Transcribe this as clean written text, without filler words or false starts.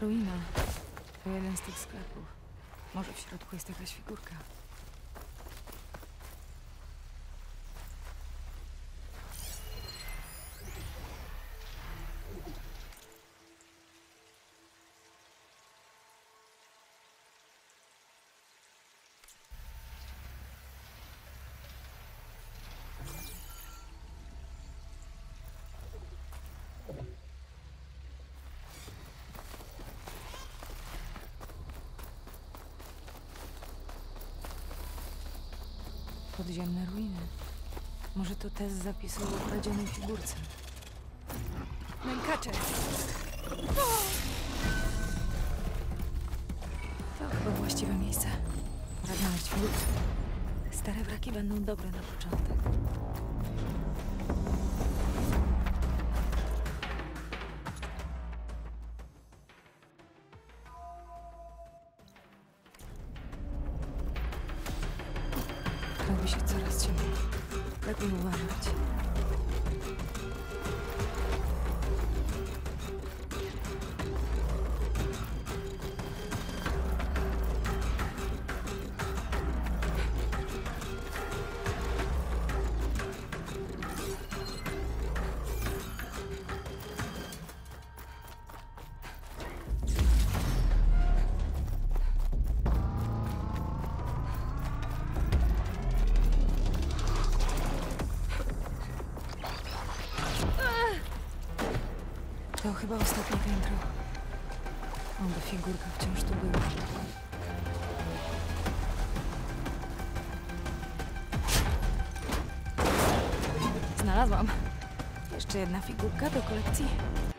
Ruina. To jeden z tych sklepów. Może w środku jest jakaś figurka. Podziemne ruiny. Może to te z zapisu o ukradzionej figurce. Nękacze! To chyba właściwe miejsce. Pora znaleźć figurkę. Stare wraki będą dobre na początek. Robi się coraz ciemniej. Lepiej uważać. To chyba ostatnie piętro. Oby figurka wciąż tu była. Znalazłam. Jeszcze jedna figurka do kolekcji.